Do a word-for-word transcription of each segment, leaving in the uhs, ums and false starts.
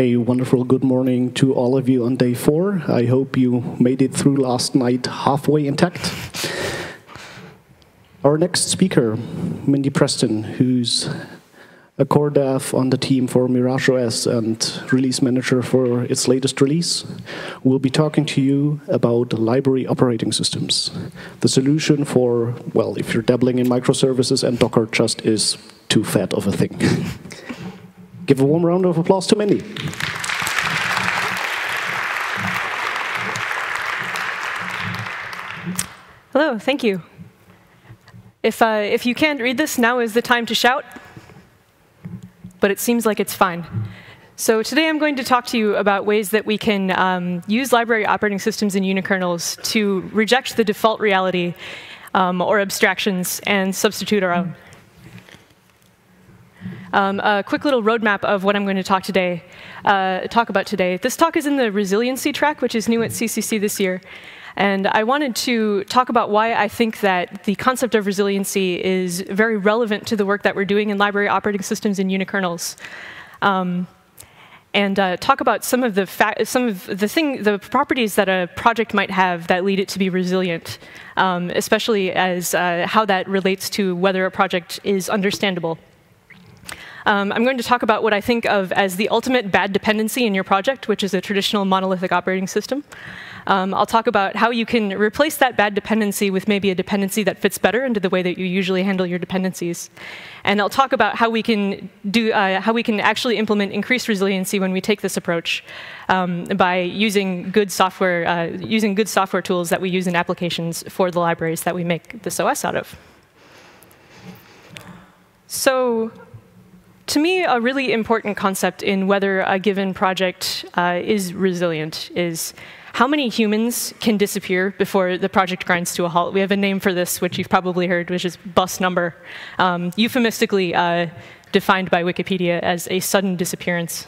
A wonderful good morning to all of you on day four. I hope you made it through last night halfway intact. Our next speaker, Mindy Preston, who's a core dev on the team for MirageOS and release manager for its latest release, will be talking to you about library operating systems. The solution for, well, if you're dabbling in microservices and Docker just is too fat of a thing. Give a warm round of applause to Mindy. Hello, thank you. If, uh, if you can't read this, now is the time to shout. But it seems like it's fine. So today I'm going to talk to you about ways that we can um, use library operating systems and unikernels to reject the default reality um, or abstractions and substitute our own. Um, a quick little roadmap of what I'm going to talk today, uh, talk about today. This talk is in the resiliency track, which is new at C C C this year. And I wanted to talk about why I think that the concept of resiliency is very relevant to the work that we're doing in library operating systems and unikernels. Um, and uh, talk about some of the fa some of the thing the properties that a project might have that lead it to be resilient, um, especially as uh, how that relates to whether a project is understandable. Um, I'm going to talk about what I think of as the ultimate bad dependency in your project, which is a traditional monolithic operating system. Um, I'll talk about how you can replace that bad dependency with maybe a dependency that fits better into the way that you usually handle your dependencies. And I'll talk about how we can, do, uh, how we can actually implement increased resiliency when we take this approach um, by using good, software, uh, using good software tools that we use in applications for the libraries that we make this O S out of. So, to me, a really important concept in whether a given project uh, is resilient is how many humans can disappear before the project grinds to a halt. We have a name for this, which you've probably heard, which is bus number, um, euphemistically uh, defined by Wikipedia as a sudden disappearance.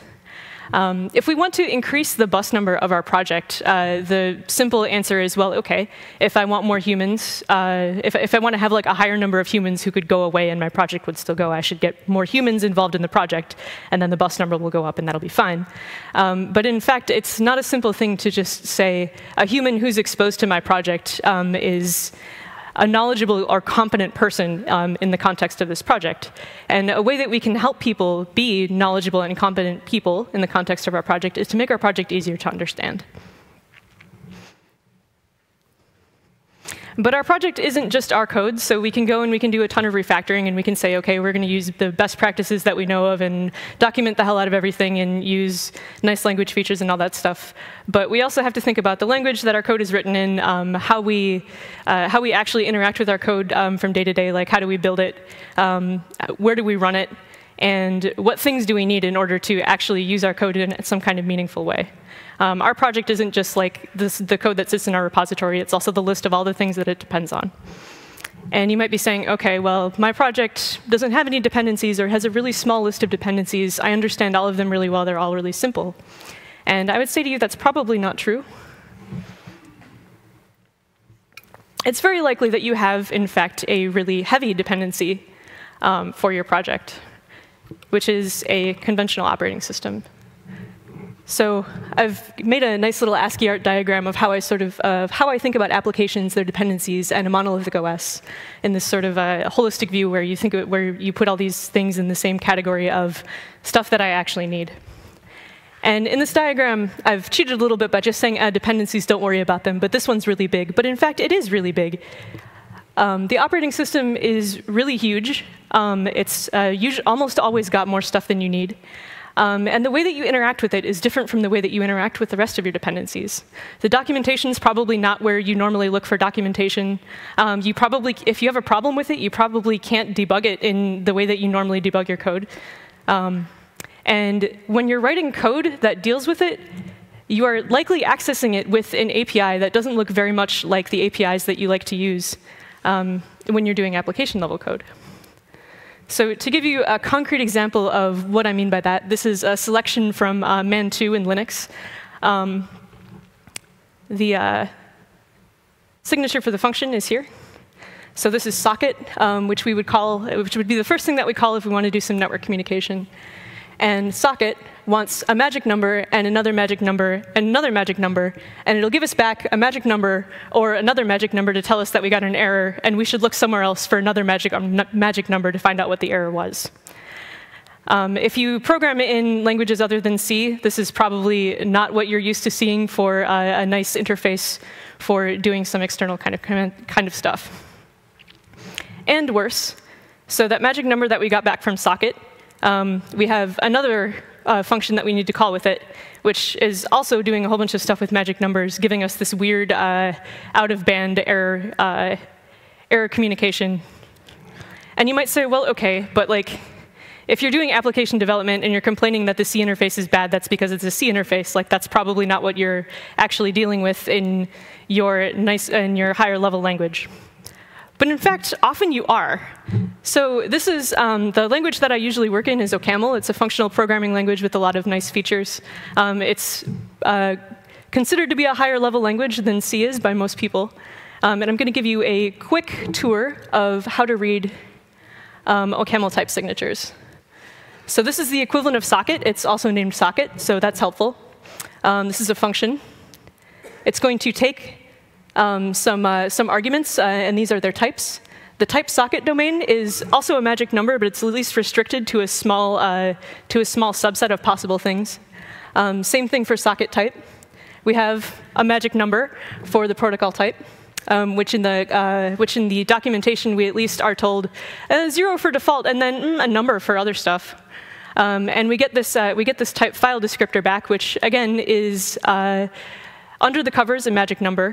Um, if we want to increase the bus number of our project, uh, the simple answer is, well, OK, if I want more humans, uh, if, if I want to have like a higher number of humans who could go away and my project would still go, I should get more humans involved in the project, and then the bus number will go up, and that'll be fine. Um, but in fact, it's not a simple thing to just say a human who's exposed to my project um, is a knowledgeable or competent person um, in the context of this project. And a way that we can help people be knowledgeable and competent people in the context of our project is to make our project easier to understand. But our project isn't just our code, so we can go and we can do a ton of refactoring, and we can say, OK, we're going to use the best practices that we know of and document the hell out of everything and use nice language features and all that stuff. But we also have to think about the language that our code is written in, um, how, we, uh, how we actually interact with our code um, from day to day, like how do we build it, um, where do we run it, and what things do we need in order to actually use our code in some kind of meaningful way. Um, our project isn't just like this, the code that sits in our repository. It's also the list of all the things that it depends on. And you might be saying, OK, well, my project doesn't have any dependencies or has a really small list of dependencies. I understand all of them really well. They're all really simple. And I would say to you, that's probably not true. It's very likely that you have, in fact, a really heavy dependency um, for your project, which is a conventional operating system. So I've made a nice little ASCII art diagram of how I sort of uh, how I think about applications, their dependencies, and a monolithic O S in this sort of a holistic view where you think of it, where you put all these things in the same category of stuff that I actually need. And in this diagram, I've cheated a little bit by just saying uh, dependencies, don't worry about them. But this one's really big. But in fact, it is really big. Um, the operating system is really huge. Um, it's uh, almost always got more stuff than you need. Um, and the way that you interact with it is different from the way that you interact with the rest of your dependencies. The documentation is probably not where you normally look for documentation. Um, you probably, if you have a problem with it, you probably can't debug it in the way that you normally debug your code. Um, and when you're writing code that deals with it, you are likely accessing it with an A P I that doesn't look very much like the A P Is that you like to use um, when you're doing application level code. So to give you a concrete example of what I mean by that, this is a selection from uh, man two in Linux. Um, the uh, signature for the function is here. So this is socket, um, which we would call, which would be the first thing that we call if we want to do some network communication. And socket wants a magic number and another magic number and another magic number, and it'll give us back a magic number or another magic number to tell us that we got an error, and we should look somewhere else for another magic, um, magic number to find out what the error was. Um, if you program in languages other than C, this is probably not what you're used to seeing for uh, a nice interface for doing some external kind of, kind of stuff. And worse, so that magic number that we got back from socket, Um, we have another uh, function that we need to call with it, which is also doing a whole bunch of stuff with magic numbers, giving us this weird uh, out-of-band error, uh, error communication. And you might say, well, OK, but like, if you're doing application development and you're complaining that the C interface is bad, that's because it's a C interface. Like, that's probably not what you're actually dealing with in your, nice, in your higher-level language. But in fact, often you are. So this is um, the language that I usually work in is OCaml. It's a functional programming language with a lot of nice features. Um, it's uh, considered to be a higher level language than C is by most people. Um, and I'm going to give you a quick tour of how to read um, OCaml type signatures. So this is the equivalent of socket. It's also named socket, so that's helpful. Um, this is a function. It's going to take Um, some, uh, some arguments, uh, and these are their types. The type socket domain is also a magic number, but it's at least restricted to a small, uh, to a small subset of possible things. Um, same thing for socket type. We have a magic number for the protocol type, um, which, in the, uh, which in the documentation we at least are told uh, zero for default and then mm, a number for other stuff. Um, and we get, this, uh, we get this type file descriptor back, which again is uh, under the covers a magic number.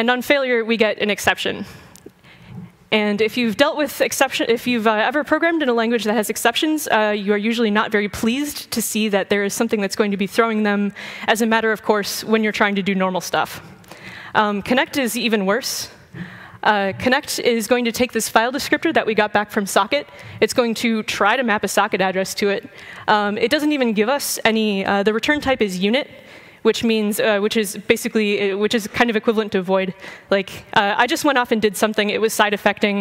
And on failure, we get an exception. And if you've dealt with exception, if you've uh, ever programmed in a language that has exceptions, uh, you are usually not very pleased to see that there is something that's going to be throwing them as a matter of course when you're trying to do normal stuff. Um, connect is even worse. Uh, connect is going to take this file descriptor that we got back from socket. It's going to try to map a socket address to it. Um, it doesn't even give us any. Uh, the return type is unit, which means, uh, which is basically, which is kind of equivalent to void. Like, uh, I just went off and did something. It was side effecting.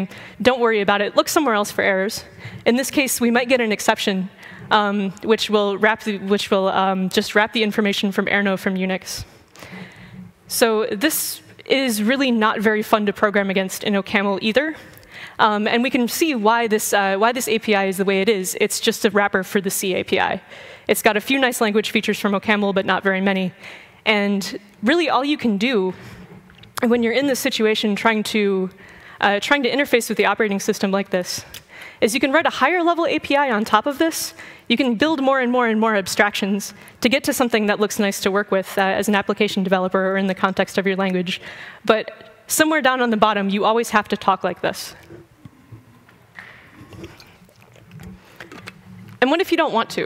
Don't worry about it. Look somewhere else for errors. In this case, we might get an exception, um, which will wrap, the, which will um, just wrap the information from Erno from Unix. So this is really not very fun to program against in OCaml either. Um, and we can see why this, uh, why this A P I is the way it is. It's just a wrapper for the C A P I. It's got a few nice language features from OCaml, but not very many. And really, all you can do when you're in this situation trying to, uh, trying to interface with the operating system like this is you can write a higher-level A P I on top of this. You can build more and more and more abstractions to get to something that looks nice to work with uh, as an application developer or in the context of your language. But somewhere down on the bottom, you always have to talk like this. And what if you don't want to?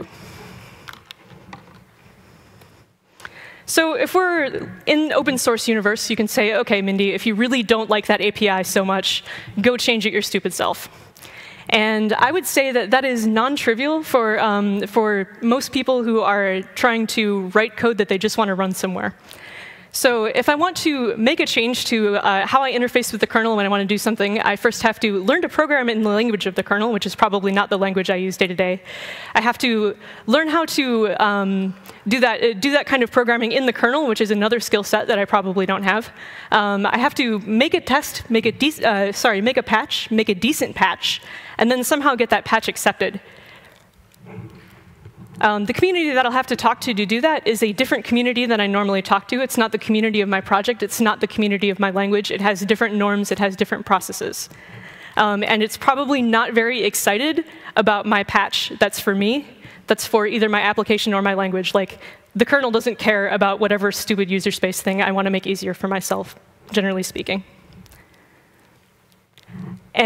So if we're in open source universe, you can say, OK, Mindy, if you really don't like that A P I so much, go change it your stupid self. And I would say that that is non-trivial for, um, for most people who are trying to write code that they just want to run somewhere. So if I want to make a change to uh, how I interface with the kernel when I want to do something, I first have to learn to program in the language of the kernel, which is probably not the language I use day to day. I have to learn how to um, do that uh, do that kind of programming in the kernel, which is another skill set that I probably don't have. Um, I have to make a test, make a de uh, sorry, make a patch, make a decent patch, and then somehow get that patch accepted. Um, the community that I'll have to talk to to do that is a different community than I normally talk to. It's not the community of my project. It's not the community of my language. It has different norms. It has different processes. Um, and it's probably not very excited about my patch that's for me, that's for either my application or my language. Like, the kernel doesn't care about whatever stupid user space thing I want to make easier for myself, generally speaking.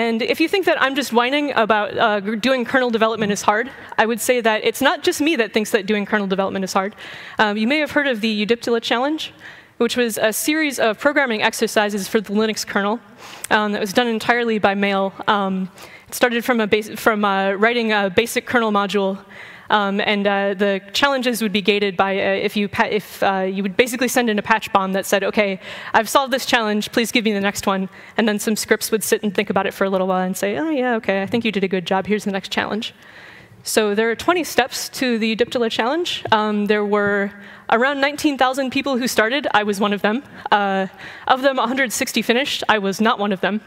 And if you think that I'm just whining about uh, doing kernel development is hard, I would say that it's not just me that thinks that doing kernel development is hard. Um, you may have heard of the Eudiptula challenge, which was a series of programming exercises for the Linux kernel um, that was done entirely by mail. Um, started from, a base, from uh, writing a basic kernel module. Um, and uh, the challenges would be gated by uh, if you pa if uh, you would basically send in a patch bomb that said, "Okay, I've solved this challenge. Please give me the next one." And then some scripts would sit and think about it for a little while and say, "Oh yeah, okay, I think you did a good job. Here's the next challenge." So there are twenty steps to the Eudiptula challenge. Um, there were around nineteen thousand people who started. I was one of them. Uh, of them, one hundred sixty finished. I was not one of them.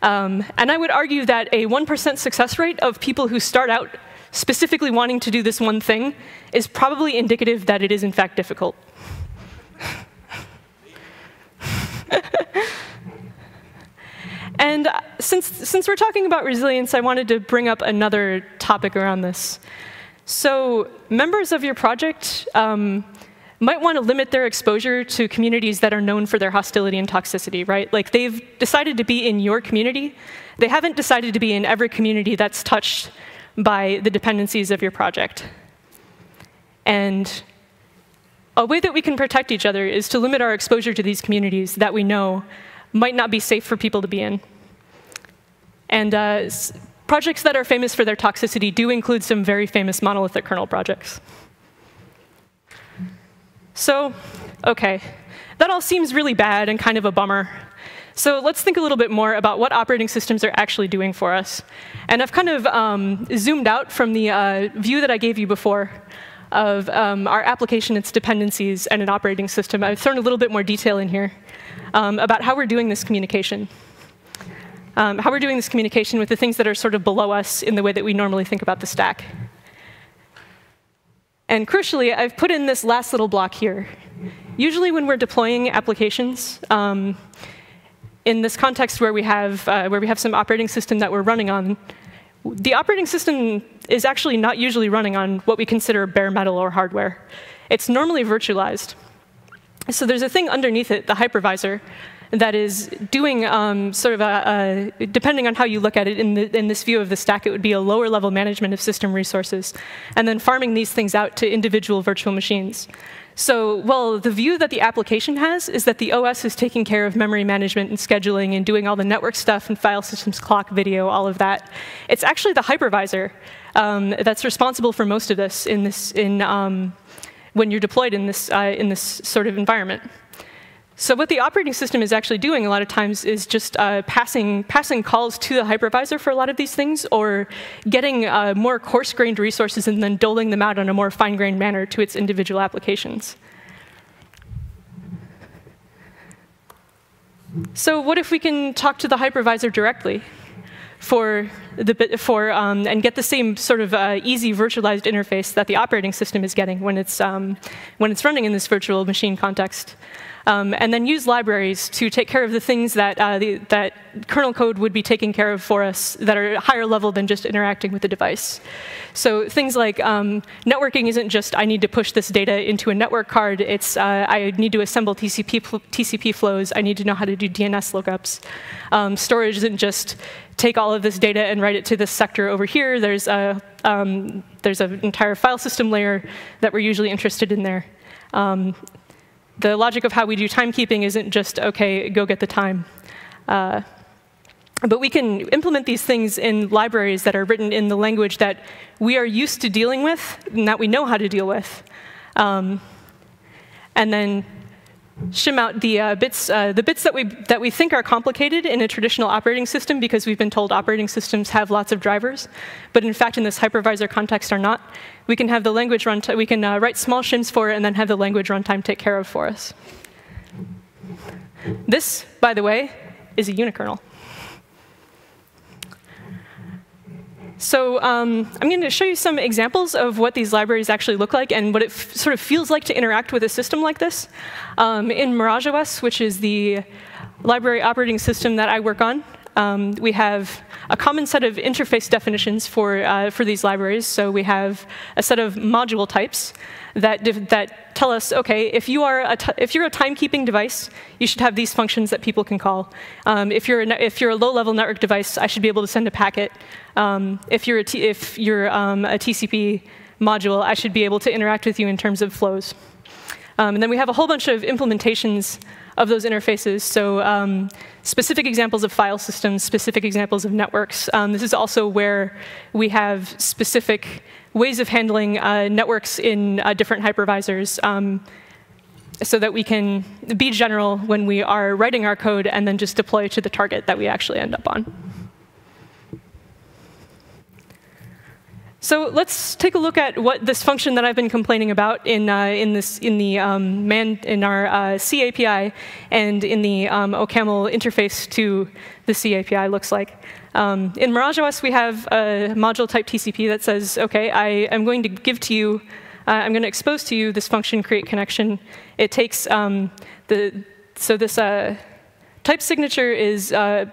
Um, and I would argue that a one percent success rate of people who start out specifically wanting to do this one thing is probably indicative that it is in fact difficult. And since, since we're talking about resilience, I wanted to bring up another topic around this. So members of your project um, might want to limit their exposure to communities that are known for their hostility and toxicity, right? Like, they've decided to be in your community. They haven't decided to be in every community that's touched by the dependencies of your project. And a way that we can protect each other is to limit our exposure to these communities that we know might not be safe for people to be in. And uh, projects that are famous for their toxicity do include some very famous monolithic kernel projects. So, okay, that all seems really bad and kind of a bummer. So let's think a little bit more about what operating systems are actually doing for us. And I've kind of um, zoomed out from the uh, view that I gave you before of um, our application, its dependencies, and an operating system. I've thrown a little bit more detail in here um, about how we're doing this communication. Um, how we're doing this communication with the things that are sort of below us in the way that we normally think about the stack. And crucially, I've put in this last little block here. Usually when we're deploying applications, um, in this context where we have uh, where we have some operating system that we're running on, the operating system is actually not usually running on what we consider bare metal or hardware. It's normally virtualized. So there's a thing underneath it, the hypervisor, that is doing um, sort of a, a, depending on how you look at it, in, the, in this view of the stack, it would be a lower level management of system resources, and then farming these things out to individual virtual machines. So, well, the view that the application has is that the O S is taking care of memory management and scheduling and doing all the network stuff and file systems, clock, video, all of that. It's actually the hypervisor um, that's responsible for most of this in this in um, when you're deployed in this uh, in this sort of environment. So, what the operating system is actually doing a lot of times is just uh, passing passing calls to the hypervisor for a lot of these things, or getting uh, more coarse-grained resources and then doling them out in a more fine-grained manner to its individual applications. So, what if we can talk to the hypervisor directly for the for um, and get the same sort of uh, easy virtualized interface that the operating system is getting when it's um, when it's running in this virtual machine context? Um, and then use libraries to take care of the things that, uh, the, that kernel code would be taking care of for us that are higher level than just interacting with the device. So things like um, networking isn't just, I need to push this data into a network card. It's, uh, I need to assemble T C P, T C P flows. I need to know how to do D N S lookups. Um, storage isn't just take all of this data and write it to this sector over here. There's, a, um, there's an entire file system layer that we're usually interested in there. Um, The logic of how we do timekeeping isn't just, okay, go get the time. Uh, but we can implement these things in libraries that are written in the language that we are used to dealing with and that we know how to deal with. Um, and then shim out the uh, bits, uh, the bits that we, that we think are complicated in a traditional operating system because we've been told operating systems have lots of drivers, but in fact in this hypervisor context are not. We can have the language run, we can uh, write small shims for it and then have the language runtime take care of for us. This, by the way, is a unikernel. So um, I'm going to show you some examples of what these libraries actually look like and what it f sort of feels like to interact with a system like this. Um, in MirageOS, which is the library operating system that I work on, um, we have a common set of interface definitions for, uh, for these libraries. So we have a set of module types that, that tell us, OK, if, you are a t if you're a timekeeping device, you should have these functions that people can call. Um, if, you're a if you're a low-level network device, I should be able to send a packet. Um, if you're a, t if you're, um, a T C P module, I should be able to interact with you in terms of flows. Um, and then we have a whole bunch of implementations of those interfaces. So um, specific examples of file systems, specific examples of networks. Um, this is also where we have specific ways of handling uh, networks in uh, different hypervisors um, so that we can be general when we are writing our code and then just deploy to the target that we actually end up on. So let's take a look at what this function that I've been complaining about in uh, in this in the um, man in our uh, C A P I and in the um, OCaml interface to the C A P I looks like. Um, in MirageOS, we have a module type T C P that says, "Okay, I am going to give to you, uh, I'm going to expose to you this function create connection." It takes um, the so this uh, type signature is. Uh,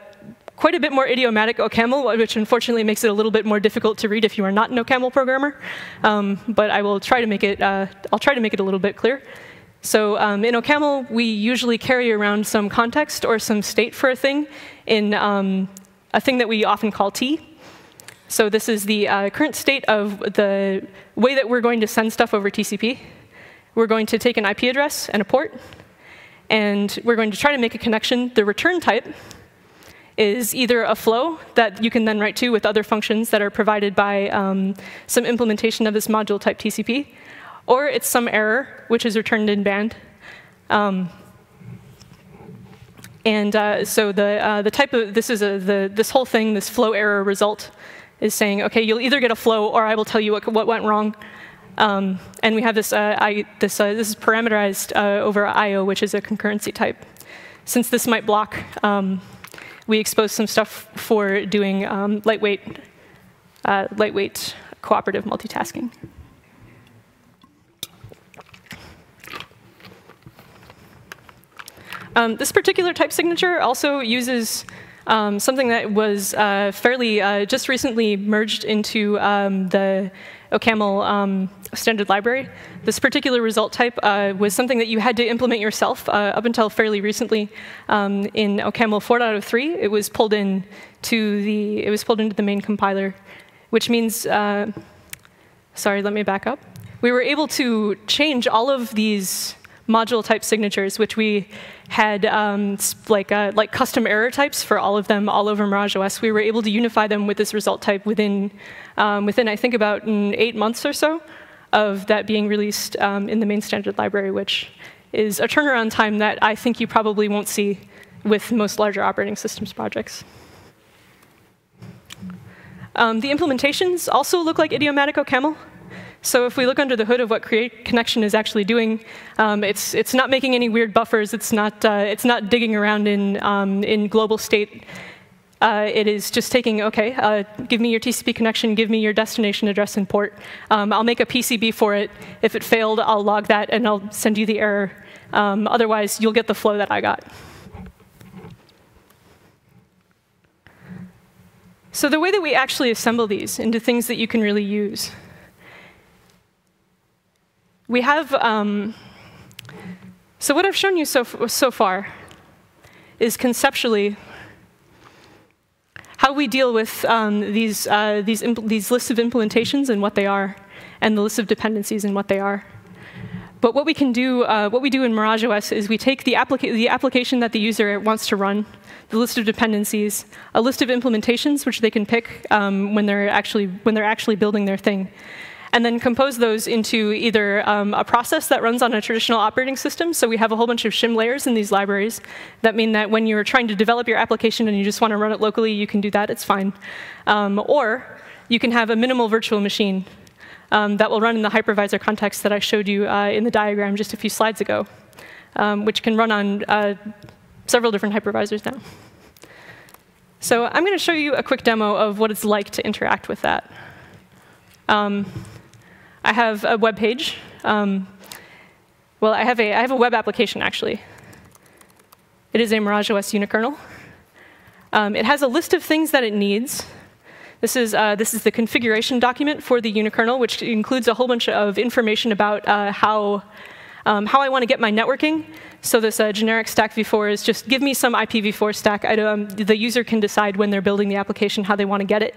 Quite a bit more idiomatic OCaml, which unfortunately makes it a little bit more difficult to read if you are not an OCaml programmer. Um, but I will try to make it. Uh, I'll try to make it a little bit clear. So um, in OCaml, we usually carry around some context or some state for a thing, in um, a thing that we often call T. So this is the uh, current state of the way that we're going to send stuff over T C P. We're going to take an I P address and a port, and we're going to try to make a connection. The return type is either a flow that you can then write to with other functions that are provided by um, some implementation of this module type T C P, or it's some error, which is returned in band. Um, and uh, so the, uh, the type of this is a, the, this whole thing, this flow error result, is saying, OK, you'll either get a flow, or I will tell you what, what went wrong. Um, and we have this, uh, I, this, uh, this is parameterized uh, over I O, which is a concurrency type. Since this might block, um, we expose some stuff for doing um, lightweight, uh, lightweight cooperative multitasking. Um, this particular type signature also uses um, something that was uh, fairly uh, just recently merged into um, the OCaml um, standard library. This particular result type uh, was something that you had to implement yourself uh, up until fairly recently. Um, in OCaml four point oh three, it was pulled in to the it was pulled into the main compiler, which means uh, sorry, let me back up. We were able to change all of these module type signatures, which we had um, like uh, like custom error types for all of them all over MirageOS. We were able to unify them with this result type within um, within I think about mm, eight months or so of that being released um, in the main standard library, which is a turnaround time that I think you probably won't see with most larger operating systems projects. Um, the implementations also look like idiomatic OCaml. So if we look under the hood of what create connection is actually doing, um, it's it's not making any weird buffers. It's not uh, it's not digging around in um, in global state. Uh, it is just taking, OK, uh, give me your T C P connection, give me your destination address and port. Um, I'll make a P C B for it. If it failed, I'll log that, and I'll send you the error. Um, otherwise, you'll get the flow that I got. So the way that we actually assemble these into things that you can really use, we have, um, so what I've shown you so, so far is conceptually how we deal with um, these, uh, these, these lists of implementations and what they are, and the list of dependencies and what they are. But what we can do, uh, what we do in MirageOS is we take the, applica the application that the user wants to run, the list of dependencies, a list of implementations which they can pick um, when they're actually when they're actually building their thing, and then compose those into either um, a process that runs on a traditional operating system. So we have a whole bunch of shim layers in these libraries that mean that when you're trying to develop your application and you just want to run it locally, you can do that. It's fine. Um, or you can have a minimal virtual machine um, that will run in the hypervisor context that I showed you uh, in the diagram just a few slides ago, um, which can run on uh, several different hypervisors now. So I'm going to show you a quick demo of what it's like to interact with that. Um, I have a web page. Um, well, I have a I have a web application actually. It is a MirageOS unikernel. Um, it has a list of things that it needs. This is uh, this is the configuration document for the unikernel, which includes a whole bunch of information about uh, how Um, how I want to get my networking. So this uh, generic stack v four is just give me some I P v four stack. I, um, the user can decide when they're building the application how they want to get it.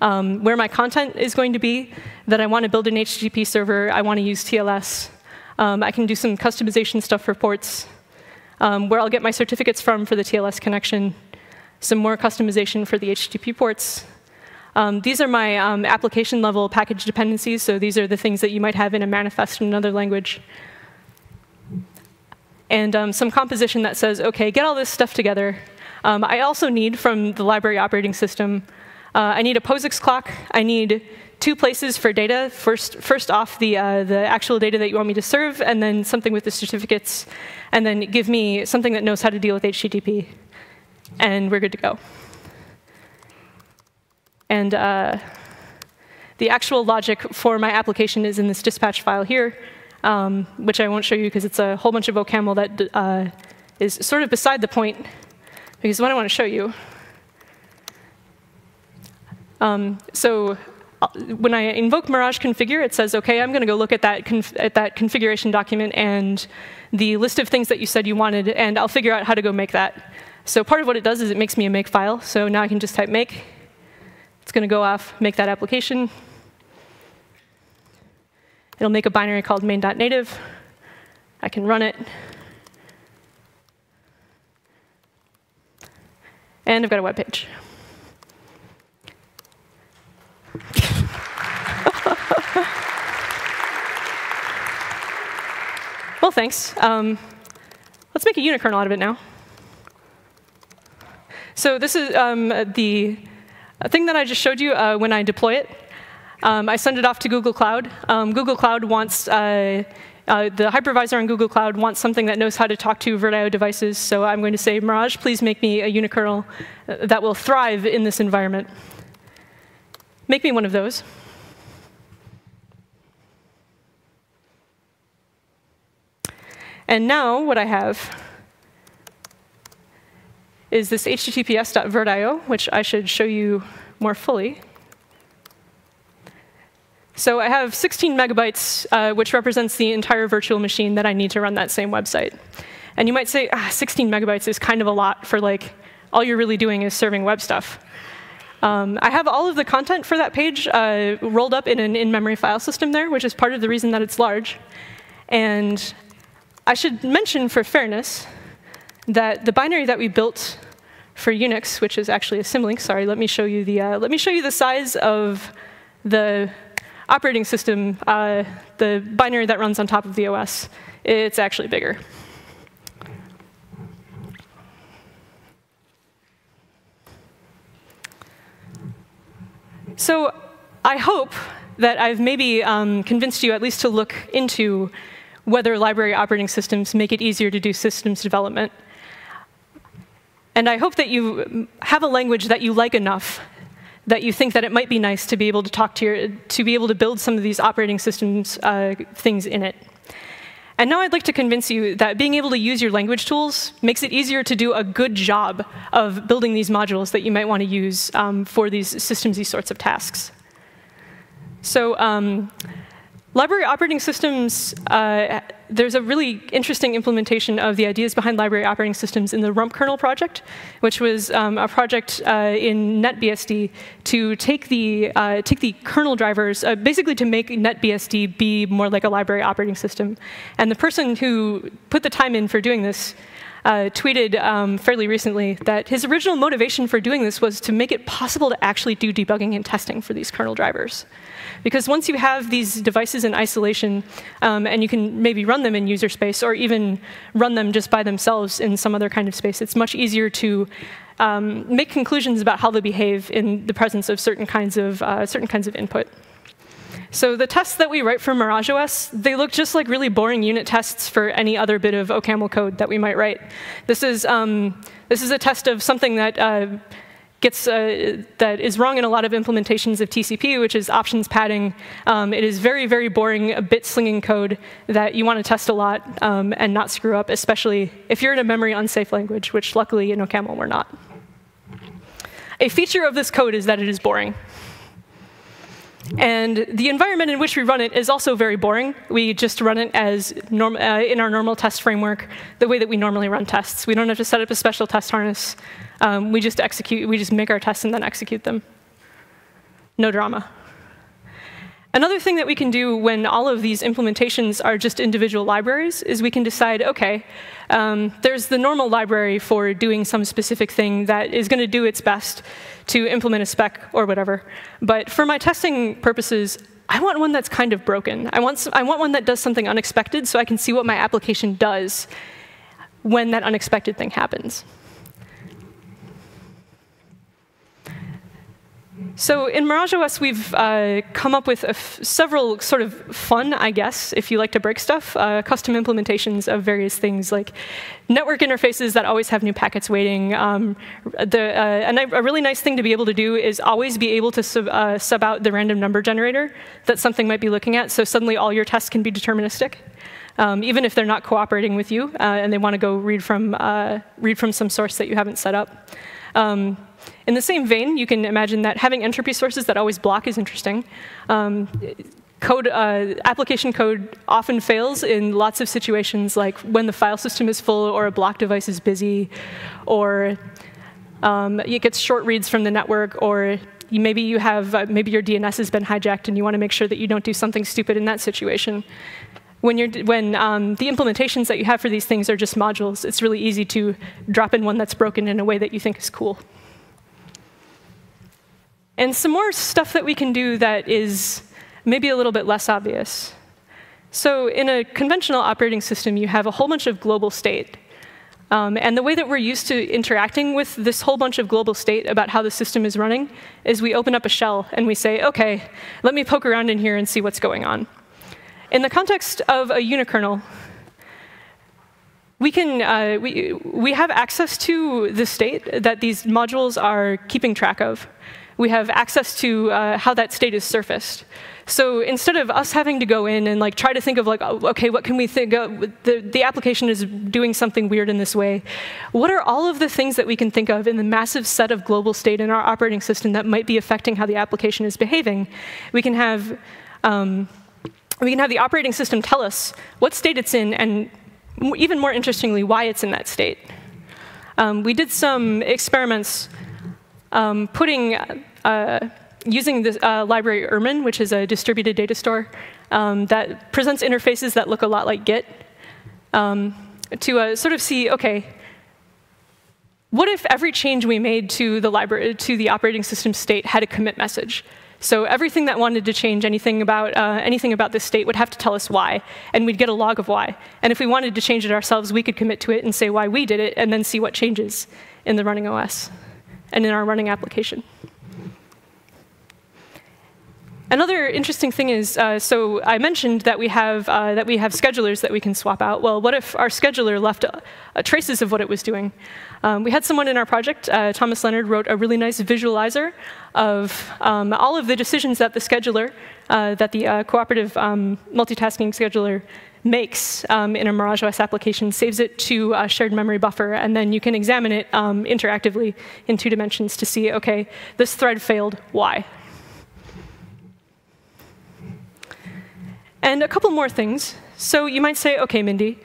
Um, where my content is going to be, that I want to build an H T T P server, I want to use T L S. Um, I can do some customization stuff for ports, um, where I'll get my certificates from for the T L S connection, some more customization for the H T T P ports. Um, these are my um, application level package dependencies, so these are the things that you might have in a manifest in another language. And um, some composition that says, OK, get all this stuff together. Um, I also need, from the library operating system, uh, I need a POSIX clock. I need two places for data. First, first off, the, uh, the actual data that you want me to serve, and then something with the certificates. And then give me something that knows how to deal with H T T P. And we're good to go. And uh, the actual logic for my application is in this dispatch file here. Um, which I won't show you because it's a whole bunch of OCaml that uh, is sort of beside the point, because what I want to show you. Um, so uh, when I invoke Mirage configure, it says, OK, I'm going to go look at that, conf at that configuration document and the list of things that you said you wanted, and I'll figure out how to go make that. So part of what it does is it makes me a make file. So now I can just type make. It's going to go off, make that application. It'll make a binary called main.native. I can run it. And I've got a web page. Well, thanks. Um, let's make a unikernel out of it now. So this is um, the thing that I just showed you uh, when I deploy it. Um, I send it off to Google Cloud. Um, Google Cloud wants, uh, uh, the hypervisor on Google Cloud wants something that knows how to talk to VirtIO devices. So I'm going to say, Mirage, please make me a unikernel that will thrive in this environment. Make me one of those. And now what I have is this H T T P S dot virt dot I O, which I should show you more fully. So I have sixteen megabytes, uh, which represents the entire virtual machine that I need to run that same website. And you might say, ah, sixteen megabytes is kind of a lot for like all you're really doing is serving web stuff. Um, I have all of the content for that page uh, rolled up in an in-memory file system there, which is part of the reason that it's large. And I should mention, for fairness, that the binary that we built for Unix, which is actually a symlink. Sorry, let me show you the uh, let me show you the size of the operating system, uh, the binary that runs on top of the O S, it's actually bigger. So I hope that I've maybe um, convinced you at least to look into whether library operating systems make it easier to do systems development. And I hope that you have a language that you like enough that you think that it might be nice to be able to talk to your, to be able to build some of these operating systems uh, things in it. And now I'd like to convince you that being able to use your language tools makes it easier to do a good job of building these modules that you might want to use um, for these systems-y sorts of tasks. So um, library operating systems, uh, there's a really interesting implementation of the ideas behind library operating systems in the Rump kernel project, which was um, a project uh, in NetBSD to take the, uh, take the kernel drivers, uh, basically to make NetBSD be more like a library operating system. And the person who put the time in for doing this uh, tweeted um, fairly recently that his original motivation for doing this was to make it possible to actually do debugging and testing for these kernel drivers. Because once you have these devices in isolation, um, and you can maybe run them in user space, or even run them just by themselves in some other kind of space, it's much easier to um, make conclusions about how they behave in the presence of certain kinds of, uh, certain kinds of input. So the tests that we write for MirageOS, they look just like really boring unit tests for any other bit of OCaml code that we might write. This is, um, this is a test of something that uh, Gets, uh, that is wrong in a lot of implementations of T C P, which is options padding. Um, it is very, very boring, a bit slinging code that you want to test a lot um, and not screw up, especially if you're in a memory unsafe language, which luckily in OCaml we're not. A feature of this code is that it is boring. And the environment in which we run it is also very boring. We just run it as norm, uh, in our normal test framework, the way that we normally run tests. We don't have to set up a special test harness. Um, we just execute. We just make our tests and then execute them. No drama. Another thing that we can do when all of these implementations are just individual libraries is we can decide, OK, um, there's the normal library for doing some specific thing that is going to do its best to implement a spec or whatever. But for my testing purposes, I want one that's kind of broken. I want, I want one that does something unexpected so I can see what my application does when that unexpected thing happens. So in MirageOS, we've uh, come up with a f several sort of fun, I guess, if you like to break stuff, uh, custom implementations of various things, like network interfaces that always have new packets waiting. Um, the, uh, and a really nice thing to be able to do is always be able to sub, uh, sub out the random number generator that something might be looking at, so suddenly all your tests can be deterministic, um, even if they're not cooperating with you uh, and they want to go read from, uh, read from some source that you haven't set up. Um, In the same vein, you can imagine that having entropy sources that always block is interesting. Um, code, uh, application code often fails in lots of situations, like when the file system is full, or a block device is busy, or um, it gets short reads from the network, or you, maybe you have uh, maybe your D N S has been hijacked, and you want to make sure that you don't do something stupid in that situation. When, you're, when um, the implementations that you have for these things are just modules, it's really easy to drop in one that's broken in a way that you think is cool. And some more stuff that we can do that is maybe a little bit less obvious. So in a conventional operating system, you have a whole bunch of global state. Um, and the way that we're used to interacting with this whole bunch of global state about how the system is running is we open up a shell and we say, OK, let me poke around in here and see what's going on. In the context of a unikernel, We, can, uh, we, we have access to the state that these modules are keeping track of. We have access to uh, how that state is surfaced. So instead of us having to go in and like try to think of like, okay, what can we think of? The, the application is doing something weird in this way. What are all of the things that we can think of in the massive set of global state in our operating system that might be affecting how the application is behaving? We can have, um, we can have the operating system tell us what state it's in, and even more interestingly, why it's in that state. Um, we did some experiments um, putting, uh, using the uh, library Ermin, which is a distributed data store um, that presents interfaces that look a lot like Git, um, to uh, sort of see, OK, what if every change we made to the library, to the operating system state had a commit message? So everything that wanted to change anything about, uh, anything about this state would have to tell us why, and we'd get a log of why. And if we wanted to change it ourselves, we could commit to it and say why we did it, and then see what changes in the running O S and in our running application. Another interesting thing is, uh, so I mentioned that we have uh, that we have schedulers that we can swap out. Well, what if our scheduler left uh, traces of what it was doing? Um, we had someone in our project, uh, Thomas Leonard, wrote a really nice visualizer of um, all of the decisions that the scheduler, uh, that the uh, cooperative um, multitasking scheduler makes um, in a MirageOS application, saves it to a shared memory buffer, and then you can examine it um, interactively in two dimensions to see, OK, this thread failed, why? And a couple more things. So you might say, OK, Mindy,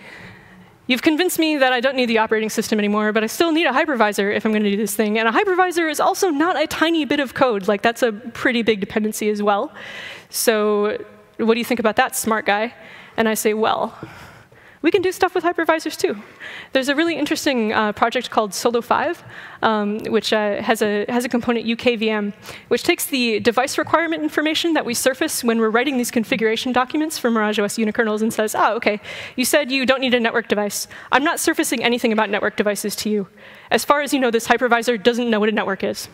you've convinced me that I don't need the operating system anymore, but I still need a hypervisor if I'm going to do this thing. And a hypervisor is also not a tiny bit of code. Like, that's a pretty big dependency as well. So what do you think about that, smart guy? And I say, well, we can do stuff with hypervisors, too. There's a really interesting uh, project called Solo five, um, which uh, has, a, has a component, U K V M, which takes the device requirement information that we surface when we're writing these configuration documents for MirageOS unikernels and says, oh, OK, you said you don't need a network device. I'm not surfacing anything about network devices to you. As far as you know, this hypervisor doesn't know what a network is.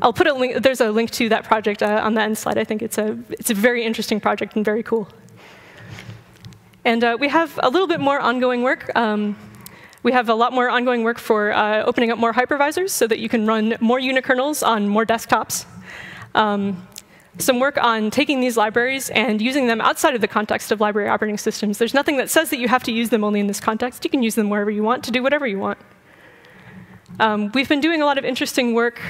I'll put a link. There's a link to that project uh, on the end slide. I think it's a, it's a very interesting project and very cool. And uh, we have a little bit more ongoing work. Um, we have a lot more ongoing work for uh, opening up more hypervisors so that you can run more unikernels on more desktops. Um, some work on taking these libraries and using them outside of the context of library operating systems. There's nothing that says that you have to use them only in this context. You can use them wherever you want to do whatever you want. Um, we've been doing a lot of interesting work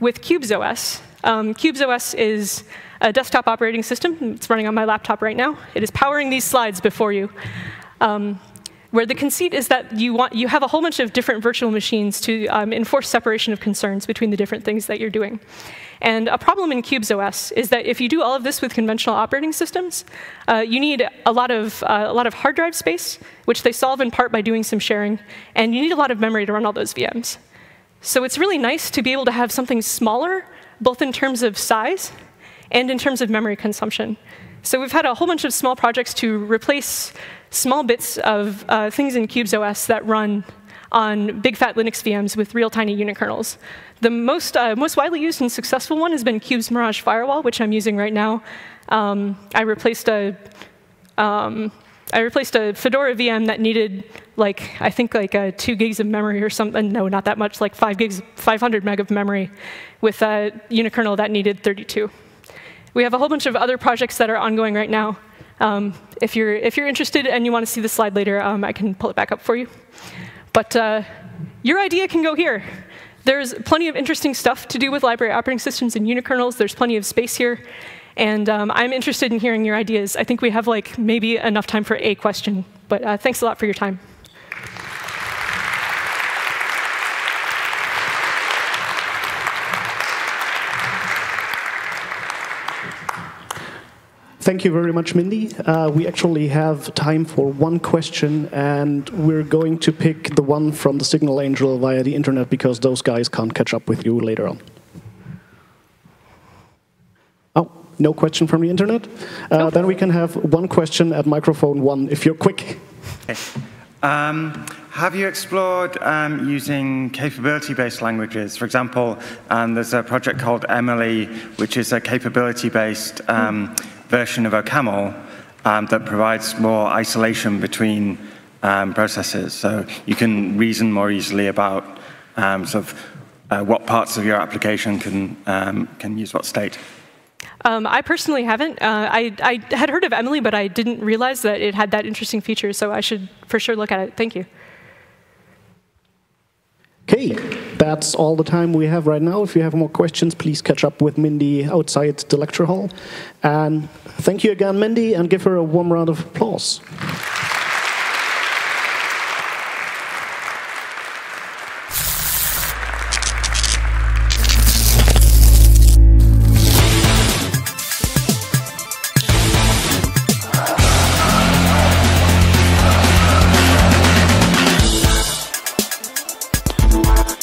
with Qubes O S. Um, Qubes O S is a desktop operating system. It's running on my laptop right now. It is powering these slides before you, um, where the conceit is that you, want, you have a whole bunch of different virtual machines to um, enforce separation of concerns between the different things that you're doing. And a problem in Qubes O S is that if you do all of this with conventional operating systems, uh, you need a lot of, uh, a lot of hard drive space, which they solve in part by doing some sharing, and you need a lot of memory to run all those V Ms. So it's really nice to be able to have something smaller, both in terms of size and in terms of memory consumption. So we've had a whole bunch of small projects to replace small bits of uh, things in Qubes O S that run on big fat Linux V Ms with real tiny unit kernels. The most, uh, most widely used and successful one has been Qubes Mirage Firewall, which I'm using right now. Um, I replaced a, um, I replaced a Fedora V M that needed, like, I think like uh, two gigs of memory or something. No, not that much, like five gigs, five hundred meg of memory with a unit kernel that needed thirty-two. We have a whole bunch of other projects that are ongoing right now. Um, if, you're, if you're interested and you want to see the slide later, um, I can pull it back up for you. But uh, your idea can go here. There's plenty of interesting stuff to do with library operating systems and unikernels. There's plenty of space here. And um, I'm interested in hearing your ideas. I think we have like maybe enough time for a question. But uh, thanks a lot for your time. Thank you very much, Mindy. Uh, we actually have time for one question, and we're going to pick the one from the Signal Angel via the internet because those guys can't catch up with you later on. Oh, no question from the internet? Uh, then we can have one question at microphone one, if you're quick. Okay. Um, have you explored um, using capability-based languages? For example, um, there's a project called Emily, which is a capability-based um, version of OCaml um, that provides more isolation between um, processes. So you can reason more easily about um, sort of, uh, what parts of your application can, um, can use what state. Um, I personally haven't. Uh, I, I had heard of Emily, but I didn't realize that it had that interesting feature, so I should for sure look at it. Thank you. OK, that's all the time we have right now. If you have more questions, please catch up with Mindy outside the lecture hall. And thank you again, Mindy, and give her a warm round of applause. We'll